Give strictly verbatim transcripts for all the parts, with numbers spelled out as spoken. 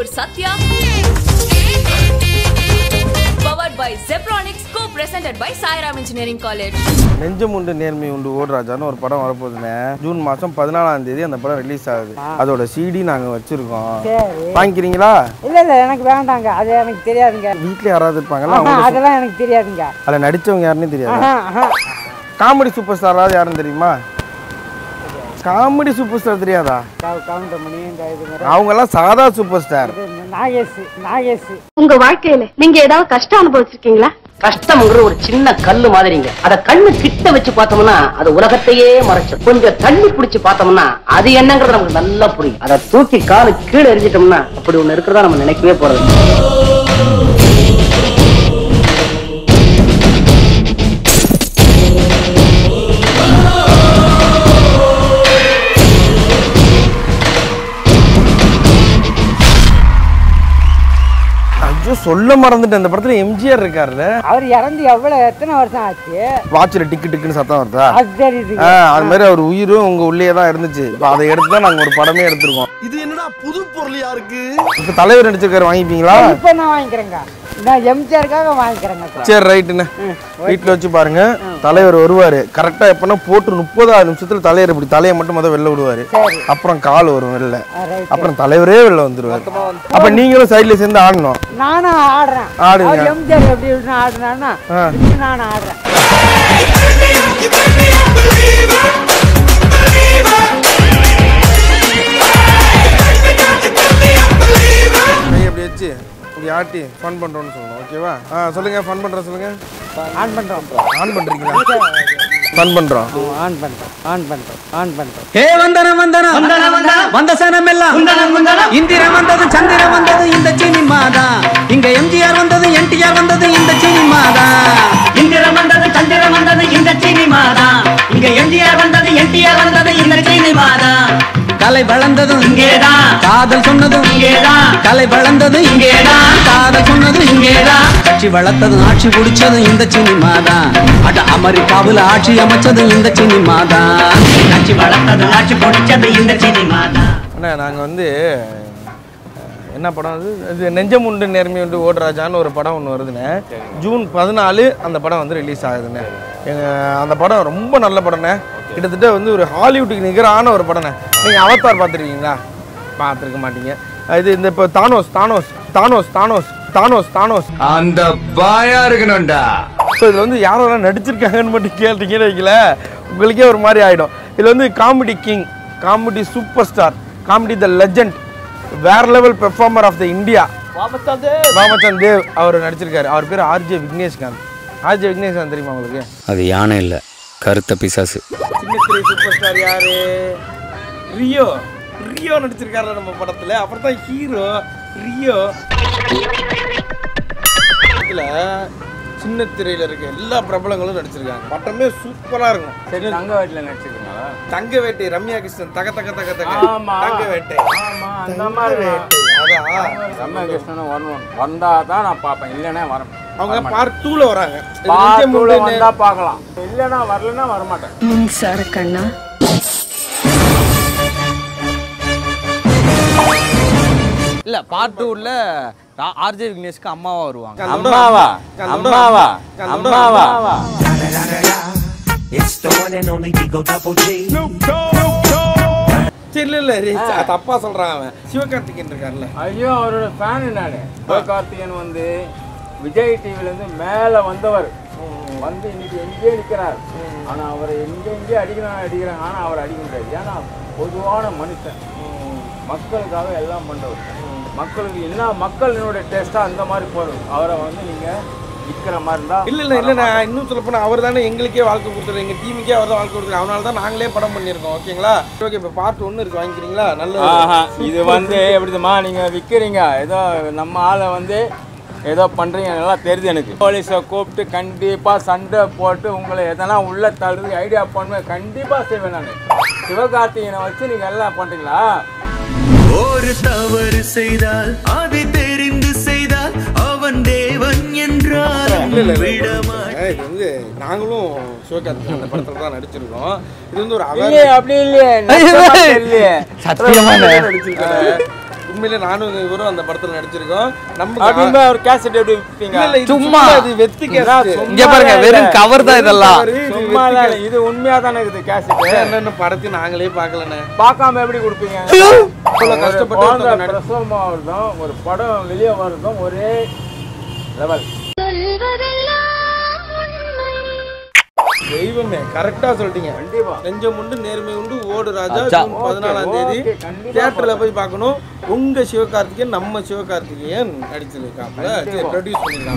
Bangalore Satya. Powered by Zebronics, co-presented by Sairam Engineering College. Nenjum undu nermi undu Odrajanu or padam varapodune June maasam பதினான்காம் தேதி அந்த படம் release ஆகுது. அதோட CD நாங்க வச்சிருக்கோம். வாங்கிக்கிறீங்களா? இல்ல இல்ல எனக்கு வேண்டாங்க. அது எனக்கு தெரியாதுங்க. வீட்ல யாராவது இருப்பாங்களா? அதெல்லாம் எனக்கு தெரியாதுங்க. அத நடிச்சவங்க யாருன்னு தெரியாது. காமெடி சூப்பர் ஸ்டார் யாருன்னு தெரியுமா? காமெடி சூப்பர் ஸ்டார் தெரியாதா? அவங்க எல்லாம் சாதா சூப்பர் ஸ்டார். உங்க வாழ்க்கையில நீங்க ஏதாவது கஷ்டம் அனுபவிச்சிருக்கீங்களா? கஷ்டம்ங்கிற ஒரு சின்ன கல்லு மாதிரிங்க. அத கண்ணு கிட்ட வச்சு பார்த்தோம்னா அது உலகத்தையே மறைச்சிடும். கொஞ்சம் தண்ணி பிடிச்சு பார்த்தோம்னா அது என்னங்கிறது நமக்கு நல்லா புரியும். அதை தூக்கி காலு கீழே எரிஞ்சிட்டோம்னா அப்படி ஒண்ணு இருக்கிறதா நம்ம நினைக்கவே போறது. சொல்ல மறந்துட்டேன், அந்த படத்துல எம்ஜிஆர் இருக்காருல, அவர் இறந்து எவ்வளவு எத்தனை வருஷம் ஆச்சு. வாட்சில டிக்கு டிக்குன்னு சத்தம் வருதா? அது மாதிரி அவர் உயிரும் உங்க உள்ளே தான் இருந்துச்சு. அதை எடுத்து தான் நாங்க ஒரு படமே எடுத்திருக்கோம். இது என்னடா புது பொருளியா இருக்கு. இப்ப தலைவர் நடிச்சிருக்காரு, வாங்கிப்பீங்களா? இப்ப நான் வாங்கிக்கிறேங்க, நான் எம்ஜிஆருக்காக வாங்கிக்கிறேங்க. சரி ரைட்டுண்ணே, வீட்டுல வச்சு பாருங்க. தலைவர் வருவாரு கரெக்டா எப்பன்னா போட்டு முப்பதாயிரம் நிமிஷத்துல தலைவர் இப்படி தலையை மட்டும் முதல்ல வெளில விடுவாரு. அப்புறம் கால் வரும் வெளில, அப்புறம் தலைவரே வெளில வந்துருவாரு. அப்ப நீங்களும் சைட்ல சேர்ந்து ஆடணும். நானும் ஆடுறேன். ஆடுங்க. எம்ஜிஆர் எப்படி ஆடுறானா நானும் ஆடுறேன். ஆட்டி ஃபன் பண்றோம்னு சொல்லுங்க. ஓகேவா? ஆ சொல்லுங்க. ஃபன் பண்றோம் சொல்லுங்க. ஆன் பண்றோம். ஆன் பண்றீங்களா? ஃபன் பண்றோம். ஆன் பண்றோம். ஆன் பண்றோம். ஆன் பண்றோம். ஹே வந்தன வந்தன வந்தன வந்தன வந்த சனம் எல்லாம் வந்தன வந்தன இந்திரா வந்தது சந்திரா வந்தது இந்த சினிமாதா. இங்க எம்ஜிஆர் வந்தது என்டிஆர் வந்தது இந்த சினிமாதா. இந்திரா வந்தது சந்திரா வந்தது இந்த சினிமாதா. இங்க எம்ஜிஆர் வந்தது என்டிஆர் வந்தது இந்த சினிமாதா. கலை வளர்ந்ததும் இங்கேதான், காதல் சொன்னதும் இங்கேதான். கலை வளர்ந்ததும் இங்கேதான், காதல் சொன்னதும் இங்கேதான். கட்சி வளர்த்ததும் ஆட்சி பிடிச்சதும் இந்த சினிமாதான். அட அமெரிக்காவில் ஆட்சி அமைச்சதும் இந்த சினிமாதான். கட்சி வளர்த்ததும் ஆட்சி பிடிச்சதும் இந்த சினிமாதான். அண்ணா நாங்கள் வந்து என்ன படம் அது, இது நெஞ்சம் உண்டு நேர்மை உண்டு ஓடராஜான்னு ஒரு படம் ஒன்று வருதுண்ணே. ஜூன் பதினாலு அந்த படம் வந்து ரிலீஸ் ஆகுதுண்ணே. எங்கள் அந்த படம் ரொம்ப நல்ல படம்ண்ணே. கிட்டத்தட்ட வந்து ஒரு ஹாலிவுட்டுக்கு நிகரான ஒரு படம்ண்ணே. நீங்கள் அவதார் பார்த்துருக்கீங்களா? பார்த்துருக்க மாட்டீங்க. இது இந்த இப்போ Thanos Thanos Thanos Thanos Thanos Thanos அந்த பாயா இருக்கணும்டா. ஸோ இதில் வந்து யாரெல்லாம் நடிச்சிருக்காங்கன்னு மட்டும் கேட்டீங்கன்னு வைக்கல உங்களுக்கே ஒரு மாதிரி ஆகிடும். இதில் வந்து comedy king, comedy super star, comedy the legend, வேற level performer of the India வாமத்தன் Dev, Vamathan Dev அவர் நடிச்சிருக்காரு. அவர் பேர் ஆர்ஜே விக்னேஷ்காந்த். ஆர்ஜே விக்னேஷ்காந்த் தெரியுமா உங்களுக்கு? அது யானை இல்லை, கருத்த பிசாசு. சின்னத்திரை சூப்பர் ஸ்டார் யாரு? ரியோ. ரியோ நடிச்சிருக்காரு நம்ம படத்துல. அப்புறம் தான் ஹீரோ ரியோ. இதுல சின்ன திரையில இருக்க எல்லா பிரபலங்களும் நடிச்சிருக்காங்க. பட்டமே சூப்பரா இருக்கும். சரி, தங்க வேட்டையில நடிச்சிருக்காங்களா? தங்க வேட்டை ரம்யா கிருஷ்ணன். தக தக தக தக தங்க வேட்டை. ஆமா அந்த மாதிரி வேட்டை. அதா ரம்யா கிருஷ்ணன் வரணும், வந்தா தான் நான் பாப்பேன், இல்லனா வரேன். அவங்க பார்ட் டூல வராங்க. பார்ட் டூல வந்தா பார்க்கலாம், இல்லனா வரலனா வர மாட்டேன். முன் சார் கண்ணா இல்ல பார்ட் டூல ஆர்ஜே விக்னேஷ்க்கு அம்மாவா வருவாங்க. அம்மாவா அம்மாவா அம்மாவா இல்ல இல்ல தப்பா சொல்றான் அவன். சிவகார்த்திகேயன் இருக்கார்ல, ஐயோ அவரோட ஃபேன் நானு. சிவகார்த்திகேயன் வந்து விஜய் டிவில இருந்து மேல வந்தவர், வந்து இன்னைக்கு எங்கேயே நிக்கிறார். ஆனா அவரை எங்கெங்கே அடிக்கிறான் அடிக்கிறான் ஆனா அவரை அடிக்க முடியாது. ஏன்னா பொதுவான மனுஷன், மக்களுக்காக எல்லாம் பண்றவர். மக்களுக்கு என்ன மக்களுடைய டேஸ்டா அந்த மாதிரி போறது. அவரை வந்து நீங்க விற்கிற மாதிரி இருந்தா இல்ல இல்ல இல்ல நான் இன்னும் சொல்ல போனா அவர் தானே எங்களுக்கே வாழ்க்கை கொடுத்துரு, எங்க டீமுக்கே அவர் தான் வாழ்க்கை கொடுத்துரு. அவனால தான் நாங்களே படம் பண்ணிருக்கோம். ஓகேங்களா? ஓகே, இப்ப பார்ட் ஒன்னு இருக்கு, வாங்கிக்கிறீங்களா? நல்ல இது வந்து எப்படிமா நீங்க விற்கிறீங்க, ஏதோ நம்ம ஆளை வந்து ஏதோ பண்றீங்க, நல்லா தெரியுது எனக்கு. போலீஸை கூப்பிட்டு கண்டிப்பா சண்டை போட்டு உங்களை எதனா உள்ள தள்ளி ஐடியா பண்ணுவேன், கண்டிப்பா செய்வேன் நான். சிவகார்த்திகேயனை வச்சு நீங்க எல்லாம் பண்றீங்களா? ஒரு தவறு செய்தால் அதை தெரிந்து செய்தால் அவன் தேவன் என்றால் வந்து நாங்களும் சிவகார்த்திகேயன் அந்த படத்துல தான் நடிச்சிருக்கோம். இது வந்து ஒரு அப்படி இல்லையே, சத்தியமா நடிச்சிருக்காரு. உண்மையிலே நானும் இவரும் அந்த படத்துல நடிச்சிருக்கோம். நம்ம அப்படியே ஒரு கேசட் எப்படி விப்பீங்க? சும்மா இது வெத்தி கேசட். இங்க பாருங்க வெறும் கவர் தான் இதெல்லாம். சும்மா இல்ல இது உண்மையா தான இது கேசட். என்னன்னு படத்தை நாங்களே பார்க்கலனே. பார்க்காம எப்படி கொடுப்பீங்க? அவ்வளவு கஷ்டப்பட்டு நடிச்சோமா தான் ஒரு படம் வெளிய வரதும் ஒரே லெவல். தெய்வமே கரெக்டா சொல்லிட்டீங்க. நெஞ்சம் உண்டு நேர்மை உண்டு ஓடு ராஜா ஜூன் பதினாலாம் தேதி தியேட்டர்ல போய் பார்க்கணும். உங்க சிவகார்த்திகேயன் நம்ம சிவகார்த்திகேயன் நடிச்சிருக்காங்க.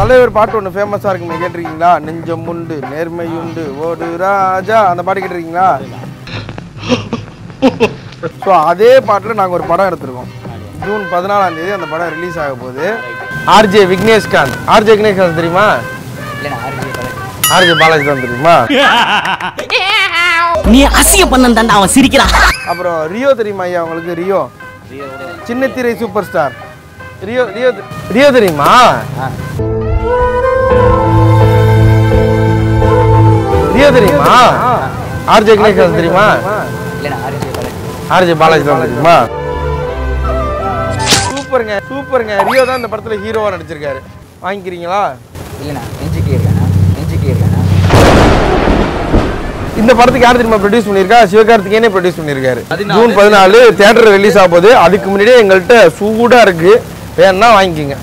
தலைவர் பாட்டு ஒன்று ஃபேமஸா இருக்குங்க, கேட்டிருக்கீங்களா? நெஞ்சம் உண்டு நேர்மை உண்டு ஓடு ராஜா, அந்த பாட்டு கேட்டிருக்கீங்களா? ஸோ அதே பாட்டில் நாங்கள் ஒரு படம் எடுத்திருக்கோம். ஜூன் பதினாலாம் தேதி அந்த படம் ரிலீஸ் ஆக போகுது. ஆர்ஜே விக்னேஷ்காந்த், ஆர்ஜே விக்னேஷ்காந்த் தெரியுமா? ஆர்ஜே பாலாஜி தான் தெரியுமா? நீ அசிய பண்ணந்தான்டா அவன் சிரிக்கிறான். அப்புறம் ரியோ தெரியுமா ஐயா உங்களுக்கு? ரியோ சின்ன திரை சூப்பர் ஸ்டார் ரியோ ரியோ ரியோ தெரியுமா? ரியோ தெரியுமா? ஆர்ஜே விக்னேஷ்காந்த் தெரியுமா? ஆர்ஜே பாலாஜி தான் தெரியுமா? சூப்பருங்க சூப்பருங்க. ரியோ தான் இந்த படத்துல ஹீரோவா நடிச்சிருக்காரு. வாங்கிக்கிறீங்களா? இல்லைண்ணா நெஞ்சுக்கே இருக்கேன். இந்த படத்துக்கு யார் தெரியுமா ப்ரொடியூஸ் பண்ணியிருக்கா? சிவகார்த்திகேயனே ப்ரொடியூஸ் பண்ணியிருக்காரு. ஜூன் பதினாலு தியேட்டர் ரிலீஸ் ஆக போகுது. அதுக்கு முன்னாடியே எங்கள்கிட்ட சூடா இருக்கு, வேணா வாங்கிக்கோங்க.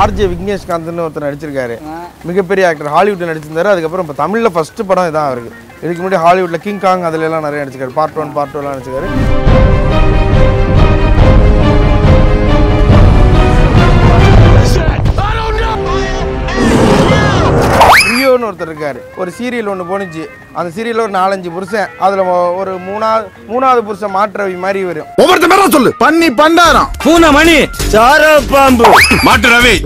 ஆர்ஜே விக்னேஷ்காந்த்னு ஒருத்தர் நடிச்சிருக்காரு, மிகப்பெரிய ஆக்டர், ஹாலிவுட்ல நடிச்சிருந்தாரு. அதுக்கப்புறம் இப்போ தமிழ்ல ஃபர்ஸ்ட் படம் இதான் அவருக்கு. இதுக்கு முன்னாடி ஹாலிவுட்ல கிங் காங் அதுல எல்லாம் நிறைய நடிச்சிருக்காரு. பார்ட் ஒன் பார்ட் டூலாம் நடிச்சிருக்காரு. ரியோன்னு ஒருத்தர் இருக்காரு. ஒரு சீரியல் ஒன்று போனிச்சு, அந்த சீரியல்ல ஒரு நாலஞ்சு புருஷன், அதுல ஒரு மூணாவது மூணாவது புருஷன் மாற்றவி மாதிரி வரும். ஒவ்வொருத்தர சொல்லு பண்ணி பண்டாரம் பூனை மணி சாரா பாம்பு மாற்றவி.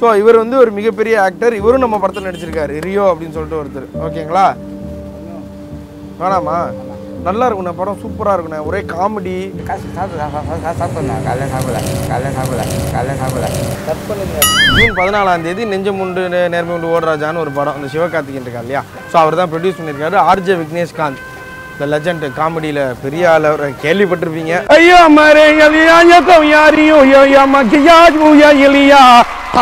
ஸோ இவர் வந்து ஒரு மிகப்பெரிய ஆக்டர். இவரும் நம்ம படத்தில் நடிச்சிருக்காரு, ரியோ அப்படின்னு சொல்லிட்டு ஒருத்தர். ஓகேங்களா? வேணாமா? நல்லா இருக்குண்ணா படம், சூப்பராக இருக்குண்ணே. ஒரே காமெடி. ஜூன் பதினாலாம் தேதி நெஞ்சம் உண்டு நேர்மை உண்டு ஓடராஜான்னு ஒரு படம், அந்த சிவகார்த்திகேயன் இருக்கா இல்லையா? ஸோ அவர் தான் ப்ரொடியூஸ் பண்ணியிருக்காரு. ஆர்ஜே விக்னேஷ்காந்த் இந்த லெஜண்ட், காமெடியில் பெரிய அளவு கேள்விப்பட்டிருப்பீங்க. ஐயோ மரேயா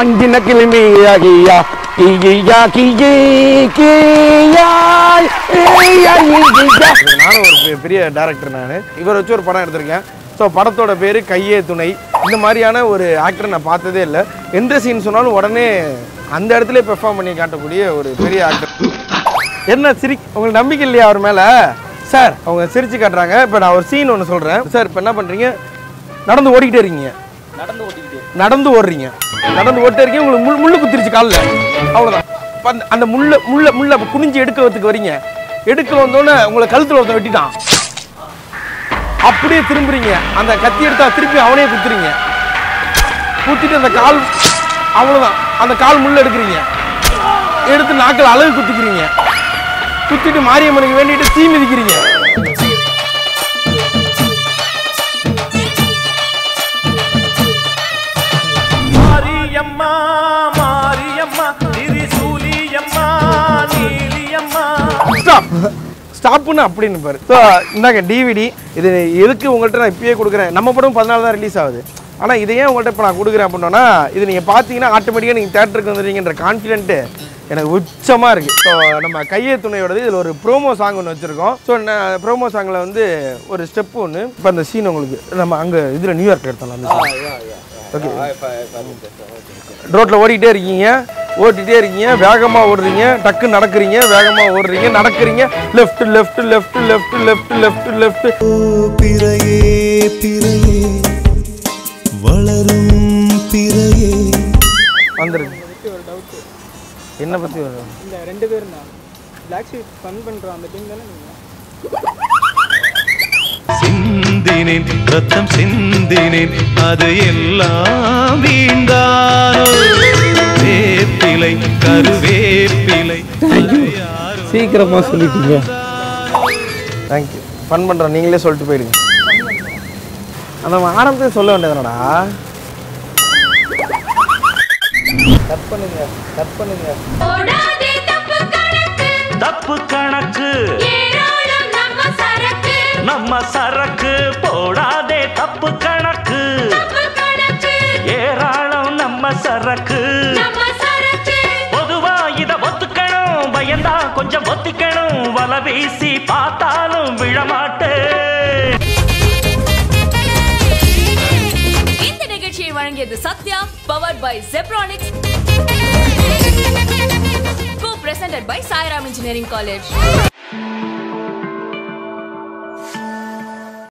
அங்கின கிளிமையாகியா கியா கியே கியா. நான் ஒரு பெரிய டைரக்டர், நான் இவரை வச்சு ஒரு படம் எடுத்திருக்கேன். ஸோ படத்தோட பேர் கையே துணை. இந்த மாதிரியான ஒரு ஆக்டரை நான் பார்த்ததே இல்லை. எந்த சீன் சொன்னாலும் உடனே அந்த இடத்துல பெர்ஃபார்ம் பண்ணி காட்டக்கூடிய ஒரு பெரிய ஆக்டர். என்ன சிரி உங்களுக்கு நம்பிக்கை இல்லையா அவர் மேலே? சார் அவங்க சிரிச்சு காட்டுறாங்க. இப்போ நான் ஒரு சீன் ஒன்று சொல்கிறேன். சார் இப்போ என்ன பண்ணுறீங்க? நடந்து ஓடிக்கிட்டே இருக்கீங்க, நடந்து ஓடிக்கிட்டே நடந்து ஓடுறீங்க, நடந்து ஓட்டே இருக்கீங்க. உங்களுக்கு முள் முள்ளு குத்திருச்சு காலில், அவ்வளோதான். அந்த முள்ளு முள்ள முள்ள குனிஞ்சு எடுக்கிறதுக்கு வரீங்க, எடுக்க வந்தோடனே உங்களை கழுத்தில் ஒருத்தன் வெட்டிட்டான். அப்படியே திரும்புறீங்க, அந்த கத்தி எடுத்தா திருப்பி அவனே குத்துறீங்க, குத்திட்டு அந்த கால், அவ்வளோதான். அந்த கால் முள்ள எடுக்கிறீங்க, எடுத்து நாக்கில் அழகு குத்திக்கிறீங்க, குத்திட்டு மாரியம்மனுக்கு வேண்டிட்டு தீ மிதிக்கிறீங்க. ஸ்டாப்னு அப்படின்னு பாரு. ஸோ இந்தாங்க டிவிடி. இது எதுக்கு உங்கள்கிட்ட நான் இப்பயே கொடுக்குறேன்? நம்ம படம் பதினாலு தான் ரிலீஸ் ஆகுது, ஆனால் இதையே உங்கள்கிட்ட இப்போ நான் கொடுக்குறேன் அப்படின்னா, இது நீங்கள் பார்த்தீங்கன்னா ஆட்டோமேட்டிக்காக நீங்கள் தேட்டருக்கு வந்துடுறீங்கன்ற கான்ஃபிடென்ட்டு எனக்கு உச்சமாக இருக்குது. ஸோ நம்ம கையே துணையோடது இதில் ஒரு ப்ரோமோ சாங் ஒன்று வச்சுருக்கோம். ஸோ நான் ப்ரோமோ சாங்கில் வந்து ஒரு ஸ்டெப்பு ஒன்று. இப்போ அந்த சீன் உங்களுக்கு நம்ம அங்கே இதில் நியூயார்க்கில் எடுத்தோம். ஓகே, ரோட்டில் ஓடிக்கிட்டே இருக்கீங்க, ஓட்டிகிட்டே இருக்கீங்க, வேகமாக ஓடுறீங்க, டக்கு நடக்கிறீங்க, வேகமாக ஓடுறீங்க, நடக்கிறீங்க, left left left left left left left. பிறையே பிறையே வளரும் பிறையே வந்துருக்கு. என்ன பற்றி வரும்? இல்லை ரெண்டு பேரும் தான் பிளாக்ஷீப் ஃபன் பண்றோம். அந்த டீம் தானே நீங்கள். சிந்தினேன் ரத்தம் சிந்தினேன் அது எல்லாம் வீண்டானோ வேப்பிலை கருவேப்பிலை. சீக்கிரமா சொல்லிட்டீங்க. தேங்க்யூ. ஃபன் பண்ணுறோம் நீங்களே சொல்லிட்டு போயிடுங்க. அந்த ஆரம்பத்தையும் சொல்ல வேண்டியதுனடா. கட் பண்ணுங்க கட் பண்ணுங்க ஓடாதே தப்பு கணக்கு தப்பு கணக்கு ஏரோளம் நம்ம சரக்கு நம்ம சரக்கு போடாதே தப்பு கணக்கு தப்பு கணக்கு ஏரோளம் நம்ம சரக்கு நம்ம சரக்கு பொதுவா இத ஒத்துக்கணும் பயந்தா கொஞ்சம் ஒத்துக்கணும் வலை வீசி பார்த்தாலும் விழமாட்டே Satya, powered by Zebronics, co-presented by Sairam Engineering College.